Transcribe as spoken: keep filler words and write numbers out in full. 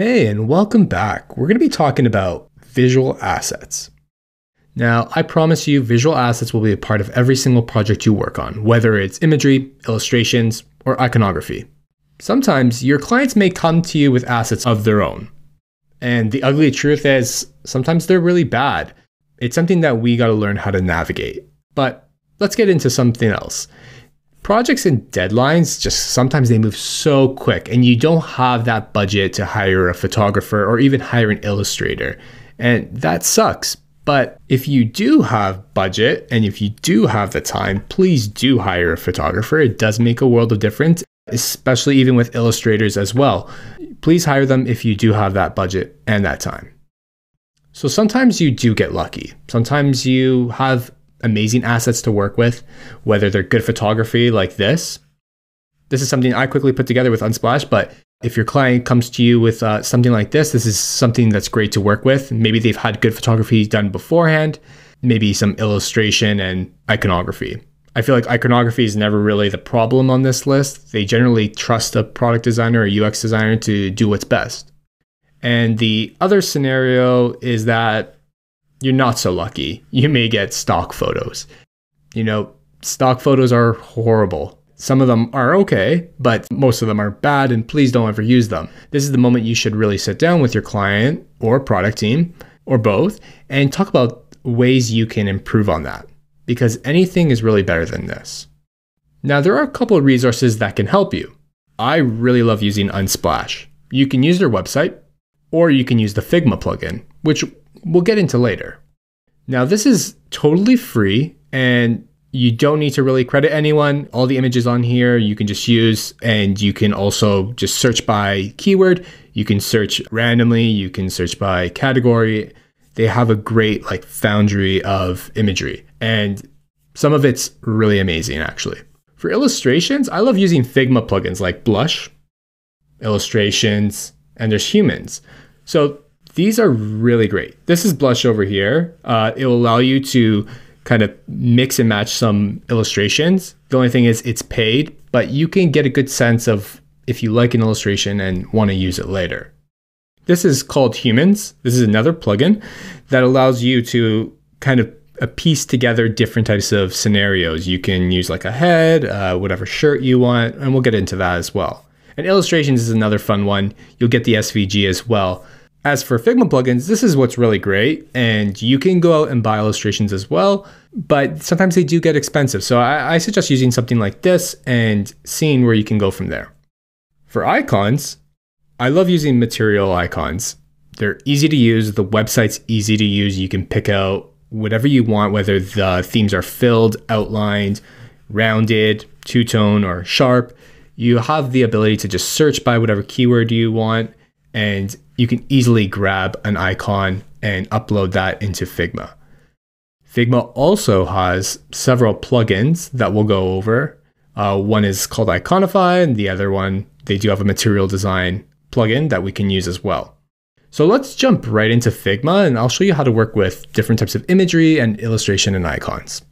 Hey, and welcome back. We're going to be talking about visual assets. Now, I promise you, visual assets will be a part of every single project you work on, whether it's imagery, illustrations, or iconography. Sometimes your clients may come to you with assets of their own. And the ugly truth is, sometimes they're really bad. It's something that we got to learn how to navigate. But let's get into something else. Projects and deadlines, just sometimes they move so quick and you don't have that budget to hire a photographer or even hire an illustrator. And that sucks. But if you do have budget and if you do have the time, please do hire a photographer. It does make a world of difference, especially even with illustrators as well. Please hire them if you do have that budget and that time. So sometimes you do get lucky. Sometimes you have amazing assets to work with, whether they're good photography like this. This is something I quickly put together with Unsplash, but if your client comes to you with uh, something like this, this is something that's great to work with. Maybe they've had good photography done beforehand, maybe some illustration and iconography. I feel like iconography is never really the problem on this list. They generally trust a product designer or U X designer to do what's best. And the other scenario is that you're not so lucky. You may get stock photos. You know, stock photos are horrible. Some of them are okay, but most of them are bad, and please don't ever use them. This is the moment you should really sit down with your client or product team or both and talk about ways you can improve on that, because anything is really better than this. Now, there are a couple of resources that can help you. I really love using Unsplash. You can use their website, or you can use the Figma plugin, which we'll get into later. Now, this is totally free and you don't need to really credit anyone. All the images on here you can just use, and you can also just search by keyword. You can search randomly, you can search by category. They have a great like foundry of imagery, and some of it's really amazing actually. For illustrations, I love using Figma plugins like Blush, Illustrations, and there's Humans. So these are really great. This is Blush over here. Uh, it will allow you to kind of mix and match some illustrations. The only thing is it's paid, but you can get a good sense of if you like an illustration and want to use it later. This is called Humans. This is another plugin that allows you to kind of piece together different types of scenarios. You can use like a head, uh, whatever shirt you want, and we'll get into that as well. And Illustrations is another fun one. You'll get the S V G as well. As for Figma plugins, this is what's really great, and you can go out and buy illustrations as well, but sometimes they do get expensive. So I, I suggest using something like this and seeing where you can go from there. For icons, I love using Material Icons. They're easy to use. The website's easy to use. You can pick out whatever you want, whether the themes are filled, outlined, rounded, two-tone, or sharp. You have the ability to just search by whatever keyword you want, and you can easily grab an icon and upload that into Figma. Figma also has several plugins that we'll go over. Uh, one is called Iconify, and the other one, they do have a Material Design plugin that we can use as well. So let's jump right into Figma, and I'll show you how to work with different types of imagery and illustration and icons.